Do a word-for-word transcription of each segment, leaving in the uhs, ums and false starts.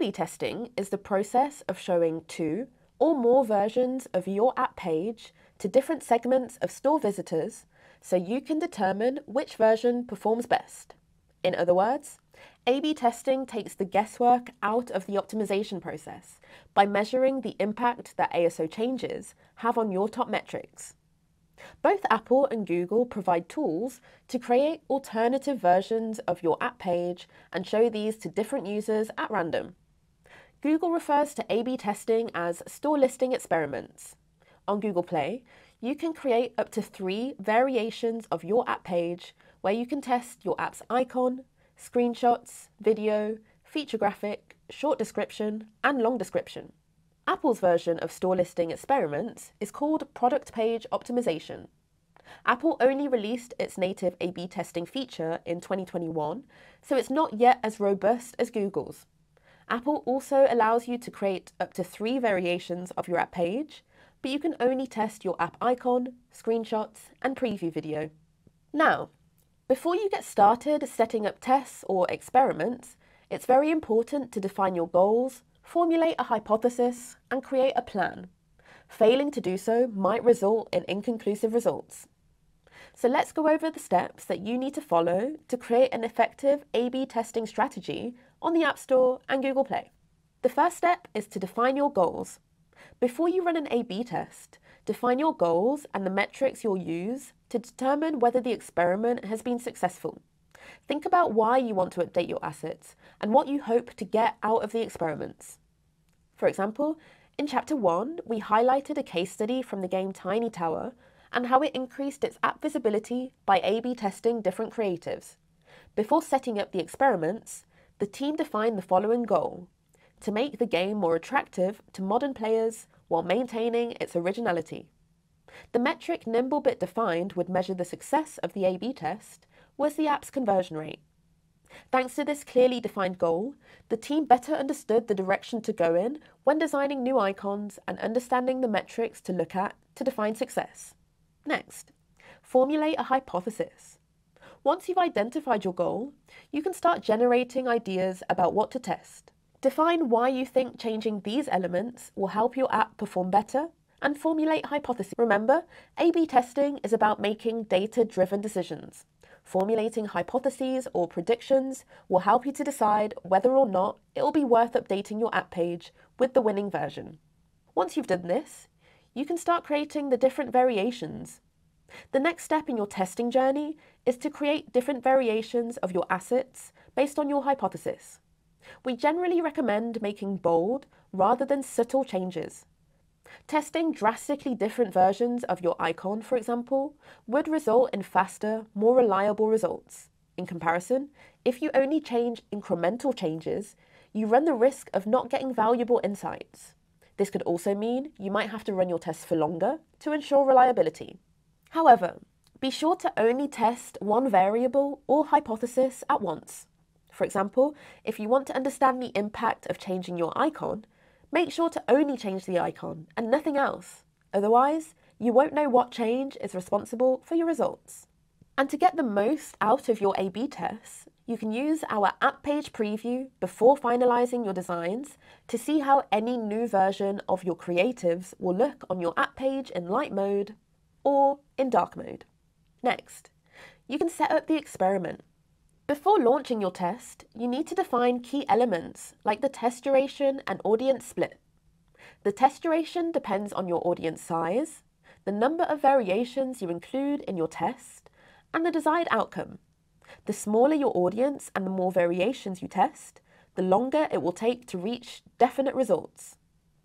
A B testing is the process of showing two or more versions of your app page to different segments of store visitors so you can determine which version performs best. In other words, A B testing takes the guesswork out of the optimization process by measuring the impact that A S O changes have on your top metrics. Both Apple and Google provide tools to create alternative versions of your app page and show these to different users at random. Google refers to A B testing as store listing experiments. On Google Play, you can create up to three variations of your app page where you can test your app's icon, screenshots, video, feature graphic, short description, and long description. Apple's version of store listing experiments is called product page optimization. Apple only released its native A B testing feature in twenty twenty-one, so it's not yet as robust as Google's. Apple also allows you to create up to three variations of your app page, but you can only test your app icon, screenshots, and preview video. Now, before you get started setting up tests or experiments, it's very important to define your goals, formulate a hypothesis, and create a plan. Failing to do so might result in inconclusive results. So let's go over the steps that you need to follow to create an effective A B testing strategy on the App Store and Google Play. The first step is to define your goals. Before you run an A B test, define your goals and the metrics you'll use to determine whether the experiment has been successful. Think about why you want to update your assets and what you hope to get out of the experiments. For example, in Chapter one, we highlighted a case study from the game Tiny Tower and how it increased its app visibility by A B testing different creatives. Before setting up the experiments, the team defined the following goal: to make the game more attractive to modern players while maintaining its originality. The metric Nimblebit defined would measure the success of the A B test was the app's conversion rate. Thanks to this clearly defined goal, the team better understood the direction to go in when designing new icons and understanding the metrics to look at to define success. Next, formulate a hypothesis. Once you've identified your goal, you can start generating ideas about what to test. Define why you think changing these elements will help your app perform better and formulate hypotheses. Remember, A B testing is about making data-driven decisions. Formulating hypotheses or predictions will help you to decide whether or not it will be worth updating your app page with the winning version. Once you've done this, you can start creating the different variations. The next step in your testing journey is to create different variations of your assets based on your hypothesis. We generally recommend making bold rather than subtle changes. Testing drastically different versions of your icon, for example, would result in faster, more reliable results. In comparison, if you only change incremental changes, you run the risk of not getting valuable insights. This could also mean you might have to run your tests for longer to ensure reliability. However, be sure to only test one variable or hypothesis at once. For example, if you want to understand the impact of changing your icon, make sure to only change the icon and nothing else. Otherwise, you won't know what change is responsible for your results. And to get the most out of your A B tests, you can use our app page preview before finalizing your designs to see how any new version of your creatives will look on your app page in light mode or in dark mode. Next, you can set up the experiment. Before launching your test, you need to define key elements like the test duration and audience split. The test duration depends on your audience size, the number of variations you include in your test, and the desired outcome. The smaller your audience and the more variations you test, the longer it will take to reach definite results.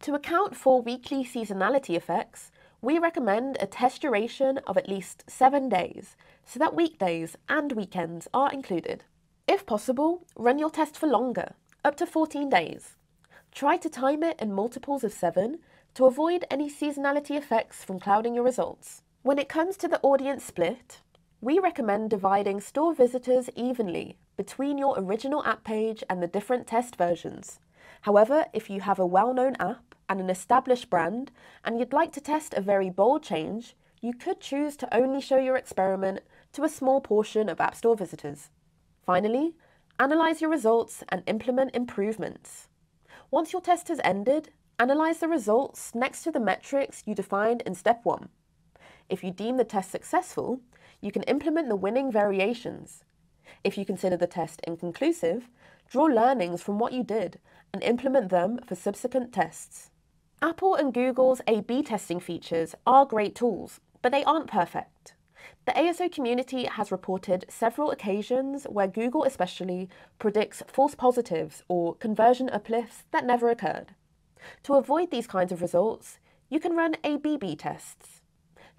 To account for weekly seasonality effects, we recommend a test duration of at least seven days so that weekdays and weekends are included. If possible, run your test for longer, up to fourteen days. Try to time it in multiples of seven to avoid any seasonality effects from clouding your results. When it comes to the audience split, we recommend dividing store visitors evenly between your original app page and the different test versions. However, if you have a well-known app and an established brand, and you'd like to test a very bold change, you could choose to only show your experiment to a small portion of App Store visitors. Finally, analyze your results and implement improvements. Once your test has ended, analyze the results next to the metrics you defined in step one. If you deem the test successful, you can implement the winning variations. If you consider the test inconclusive, draw learnings from what you did and implement them for subsequent tests. Apple and Google's A B testing features are great tools, but they aren't perfect. The A S O community has reported several occasions where Google especially predicts false positives or conversion uplifts that never occurred. To avoid these kinds of results, you can run A B tests.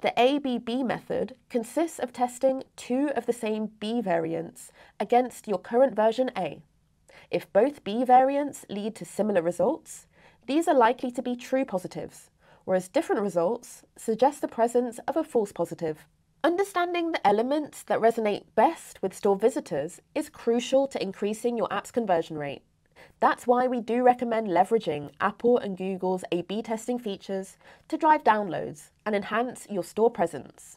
The A B B method consists of testing two of the same B variants against your current version A. If both B variants lead to similar results, these are likely to be true positives, whereas different results suggest the presence of a false positive. Understanding the elements that resonate best with store visitors is crucial to increasing your app's conversion rate. That's why we do recommend leveraging Apple and Google's A B testing features to drive downloads and enhance your store presence.